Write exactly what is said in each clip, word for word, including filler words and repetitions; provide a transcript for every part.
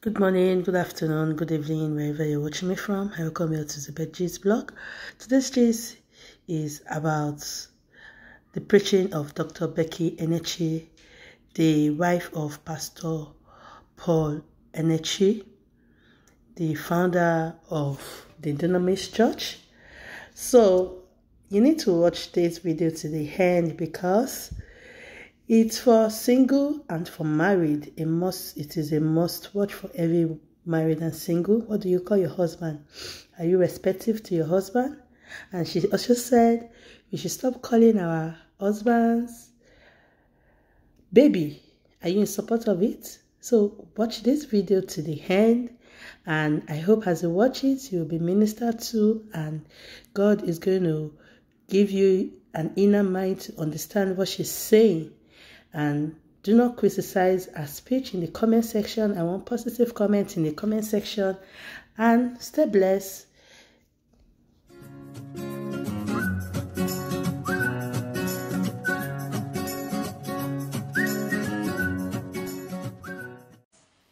Good morning, good afternoon, good evening, wherever you're watching me from. I welcome you to Zebeth Gist blog. Today's gist is about the preaching of Doctor Becky Enenche, the wife of Pastor Paul Enenche, the founder of the Dunamis Church. So you need to watch this video to the end because it's for single and for married. A must, it is a must watch for every married and single. What do you call your husband? Are you respectful to your husband? And she also said we should stop calling our husbands baby. Are you in support of it? So watch this video to the end, and I hope as you watch it, you'll be ministered to, and God is going to give you an inner mind to understand what she's saying. And do not criticize her speech in the comment section. I want positive comments in the comment section. And stay blessed.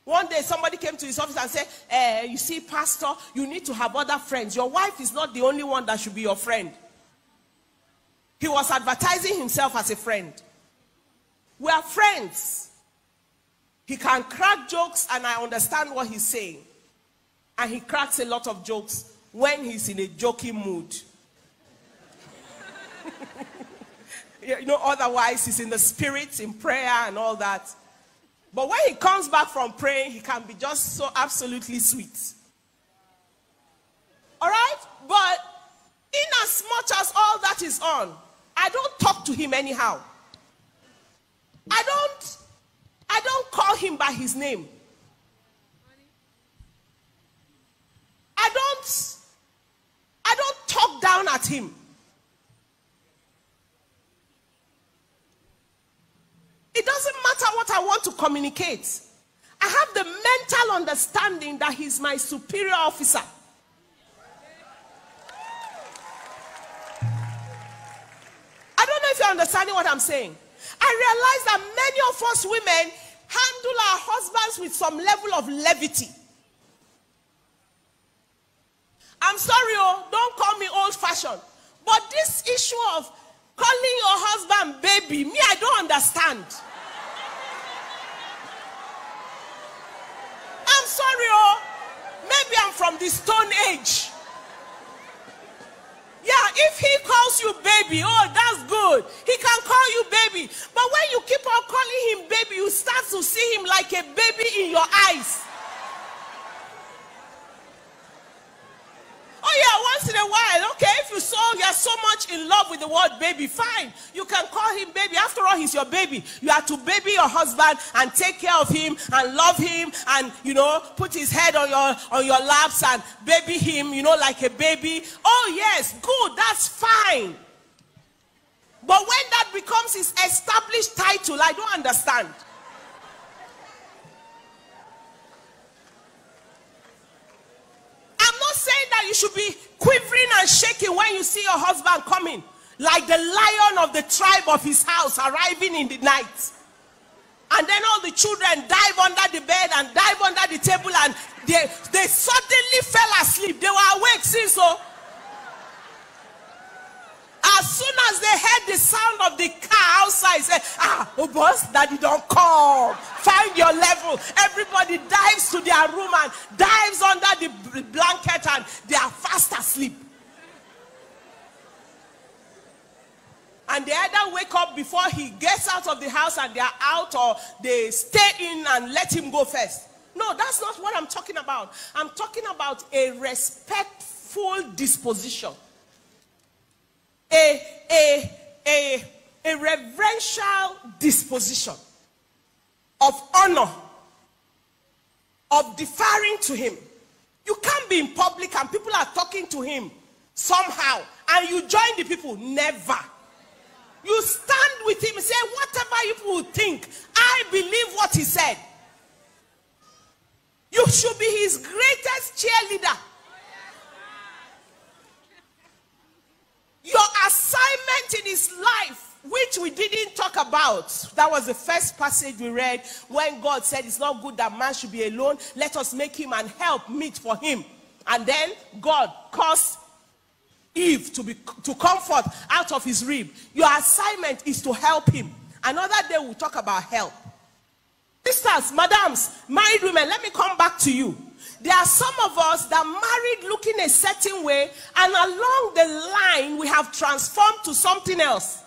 One day somebody came to his office and said, eh, you see, Pastor, you need to have other friends. Your wife is not the only one that should be your friend. He was advertising himself as a friend. We are friends. He can crack jokes, and I understand what he's saying. And he cracks a lot of jokes when he's in a joking mood. You know, otherwise he's in the spirit, in prayer and all that. But when he comes back from praying, he can be just so absolutely sweet. All right? But in as much as all that is on, I don't talk to him anyhow. I don't, I don't call him by his name. I don't, I don't talk down at him. It doesn't matter what I want to communicate. I have the mental understanding that he's my superior officer. I don't know if you're understanding what I'm saying. I realize that many of us women handle our husbands with some level of levity. I'm sorry, oh, don't call me old-fashioned. But this issue of calling your husband baby, me, I don't understand. I'm sorry, oh, maybe I'm from the Stone Age. Yeah, if he calls you baby, oh, that's good. He can call you baby. But when you keep on calling him baby, you start to see him like a baby in your eyes. Oh, yeah, once in a while, okay, if you saw you're so much in love with the word baby, fine. You can call him baby. After all, he's your baby. You are to baby your husband and take care of him and love him and, you know, put his head on your, on your laps and baby him, you know, like a baby. Oh, yes, good, that's fine. But when that becomes his established title, I don't understand. I'm not saying that you should be quivering and shaking when you see your husband coming, like the lion of the tribe of his house arriving in the night. And then all the children dive under the bed and dive under the table and they, they suddenly fell asleep. They were awake, see so. As soon as they heard the sound of the car outside, say, ah, oh boss, daddy don't come. Find your level. Everybody dives to their room and dives under the blanket and they are fast asleep. And they either wake up before he gets out of the house and they are out, or they stay in and let him go first. No, that's not what I'm talking about. I'm talking about a respectful disposition. A, a, a, a reverential disposition of honor, of deferring to him. You can't be in public and people are talking to him somehow and you join the people. Never. You stand with him and say, whatever you people think, I believe what he said. You should be his greatest cheerleader. Your assignment in his life which we didn't talk about. That was the first passage we read when God said it's not good that man should be alone. Let us make him and help meet for him. And then God caused Eve to be to comfort out of his rib. Your assignment is to help him. Another day we'll talk about help. Sisters, madams, married women, let me come back to you. There are some of us that married looking a certain way, and along the line we have transformed to something else.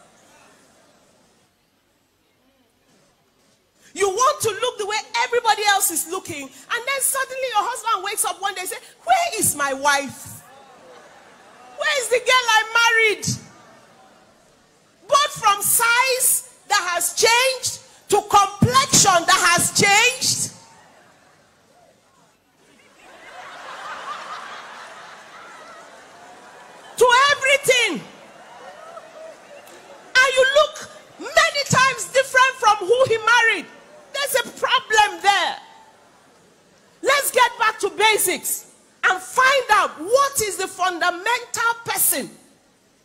You want to look the way everybody else is looking, and then suddenly your husband wakes up one day and says, where is my wife? Where is the girl I married? Both from size that has changed to complexion that has changed. To everything. And you look many times different from who he married. There's a problem there. Let's get back to basics and find out what is the fundamental person,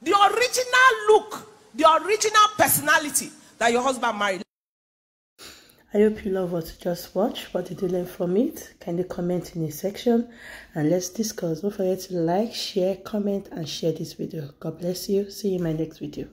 the original look, the original personality that your husband married. I hope you love what you just watched. What did you learn from it? Kindly comment in the section and let's discuss. Don't forget to like, share, comment, and share this video. God bless you. See you in my next video.